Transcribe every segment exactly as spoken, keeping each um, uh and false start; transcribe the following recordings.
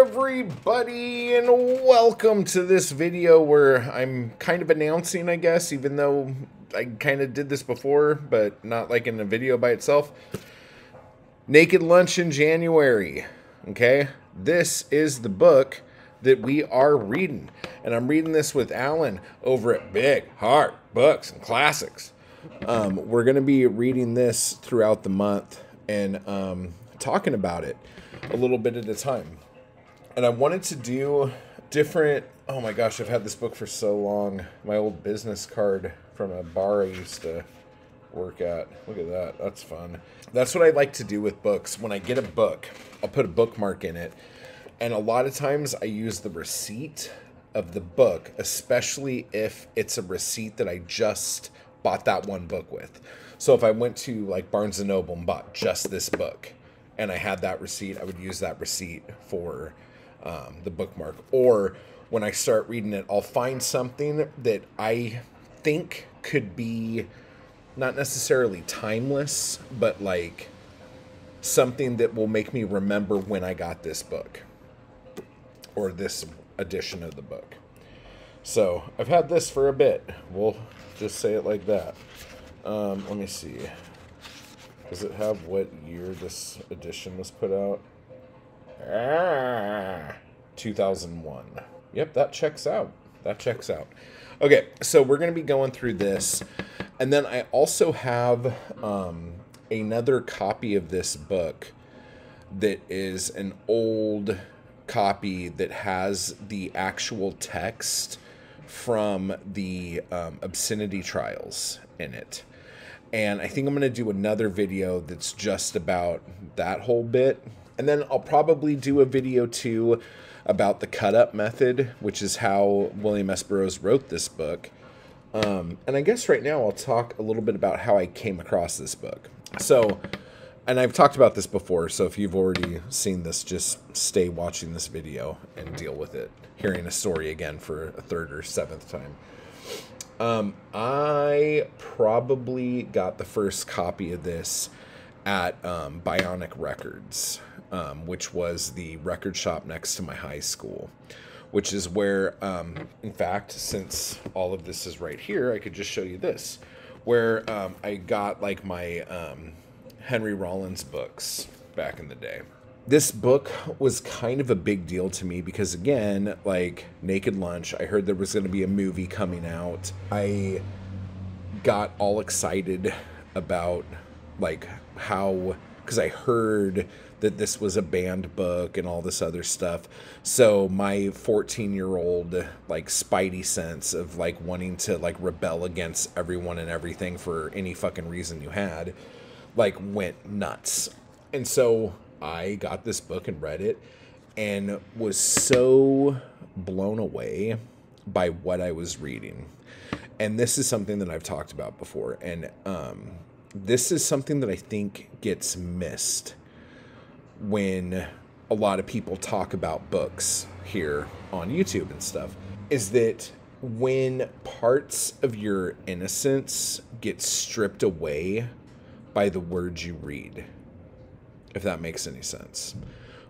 everybody, and welcome to this video where I'm kind of announcing, I guess, even though I kind of did this before, but not like in a video by itself. Naked Lunch in January, okay? This is the book that we are reading, and I'm reading this with Alan over at Big Heart Books and Classics. Um, we're going to be reading this throughout the month and um, talking about it a little bit at a time. And I wanted to do different... Oh my gosh, I've had this book for so long. My old business card from a bar I used to work at. Look at that. That's fun. That's what I like to do with books. When I get a book, I'll put a bookmark in it. And a lot of times I use the receipt of the book, especially if it's a receipt that I just bought that one book with. So if I went to like Barnes and Noble and bought just this book, and I had that receipt, I would use that receipt for um, the bookmark. Or when I start reading it, I'll find something that I think could be not necessarily timeless, but like something that will make me remember when I got this book or this edition of the book. So I've had this for a bit. We'll just say it like that. Um, let me see. Does it have what year this edition was put out? Ah, two thousand one. Yep, that checks out. That checks out. Okay, so we're going to be going through this. And then I also have um, another copy of this book that is an old copy that has the actual text from the um, obscenity trials in it. And I think I'm going to do another video that's just about that whole bit. And then I'll probably do a video too about the cut-up method, which is how William S. Burroughs wrote this book. Um, and I guess right now I'll talk a little bit about how I came across this book. So, and I've talked about this before, so if you've already seen this, just stay watching this video and deal with it, hearing a story again for a third or seventh time. Um, I probably got the first copy of this at um, Bionic Records, um, which was the record shop next to my high school, which is where, um, in fact, since all of this is right here, I could just show you this, where um, I got like my um, Henry Rollins books back in the day. This book was kind of a big deal to me because, again, like Naked Lunch, I heard there was going to be a movie coming out. I got all excited about, like, how... because I heard that this was a banned book and all this other stuff. So my fourteen-year-old, like, spidey sense of, like, wanting to, like, rebel against everyone and everything for any fucking reason you had, like, went nuts. And so... I got this book and read it and was so blown away by what I was reading. And this is something that I've talked about before. And um, this is something that I think gets missed when a lot of people talk about books here on YouTube and stuff, is that when parts of your innocence get stripped away by the words you read, if that makes any sense.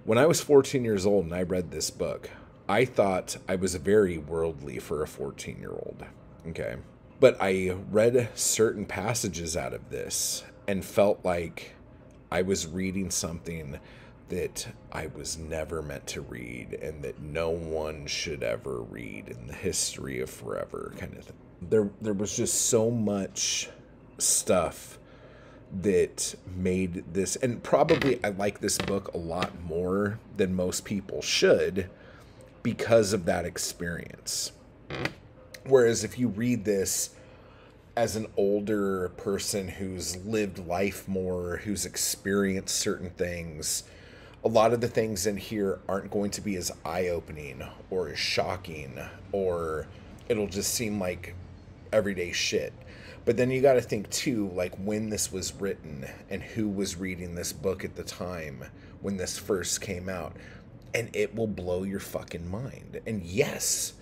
When I was fourteen years old and I read this book, I thought I was very worldly for a fourteen-year-old, okay? But I read certain passages out of this and felt like I was reading something that I was never meant to read and that no one should ever read in the history of forever kind of thing. There, there was just so much stuff that made this, and probably I like this book a lot more than most people should because of that experience. Whereas if you read this as an older person who's lived life more, who's experienced certain things, a lot of the things in here aren't going to be as eye-opening or as shocking, or it'll just seem like everyday shit. But then you got to think too, like when this was written and who was reading this book at the time when this first came out, and it will blow your fucking mind. And yes,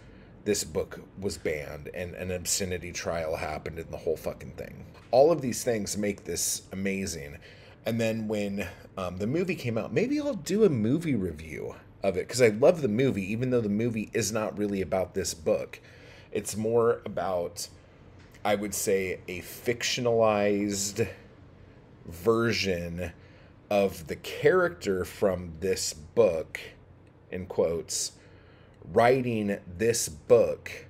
this book was banned and an obscenity trial happened and the whole fucking thing. All of these things make this amazing. And then when um, the movie came out, maybe I'll do a movie review of it, because I love the movie, even though the movie is not really about this book. It's more about, I would say, a fictionalized version of the character from this book, in quotes, writing this book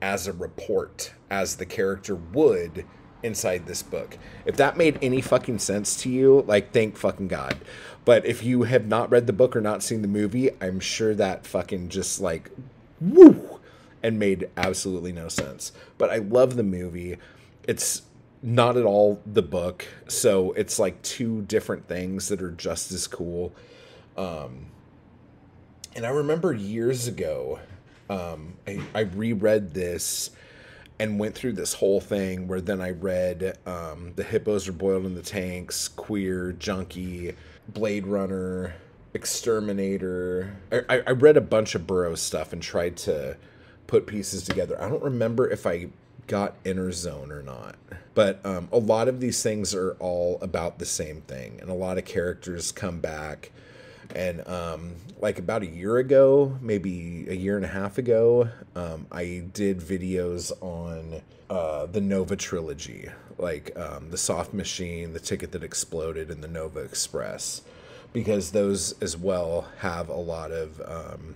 as a report, as the character would inside this book. If that made any fucking sense to you, like, thank fucking God. But if you have not read the book or not seen the movie, I'm sure that fucking just like, woo, and made absolutely no sense. But I love the movie. It's not at all the book. So it's like two different things that are just as cool. Um, and I remember years ago, um, I, I reread this and went through this whole thing where then I read um, The Hippos Are Boiled in the Tanks, Queer, Junkie, Blade Runner, Exterminator. I, I read a bunch of Burroughs stuff and tried to put pieces together. I don't remember if I got Inner Zone or not, but um, a lot of these things are all about the same thing, and a lot of characters come back. And um, like about a year ago, maybe a year and a half ago, um, I did videos on uh, the Nova trilogy, like um, The Soft Machine, The Ticket That Exploded, and The Nova Express, because those as well have a lot of um,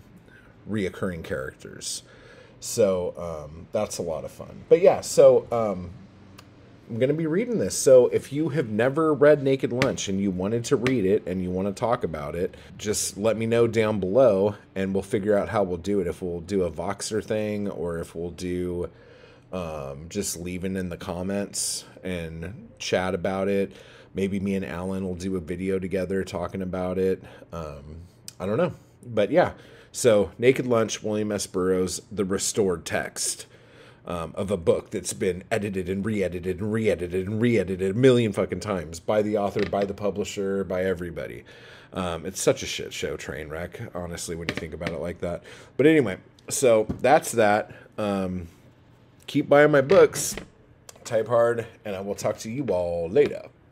reoccurring characters. So um, that's a lot of fun. But yeah, so um, I'm going to be reading this. So if you have never read Naked Lunch and you wanted to read it and you want to talk about it, just let me know down below and we'll figure out how we'll do it. If we'll do a Voxer thing, or if we'll do um, just leaving in the comments and chat about it. Maybe me and Alan will do a video together talking about it. Um, I don't know. But yeah, so Naked Lunch, William S. Burroughs, the restored text. Um, of a book that's been edited and re-edited and re-edited and re-edited a million fucking times by the author, by the publisher, by everybody. Um, it's such a shit show train wreck, honestly, when you think about it like that. But anyway, so that's that. Um, keep buying my books, type hard, and I will talk to you all later.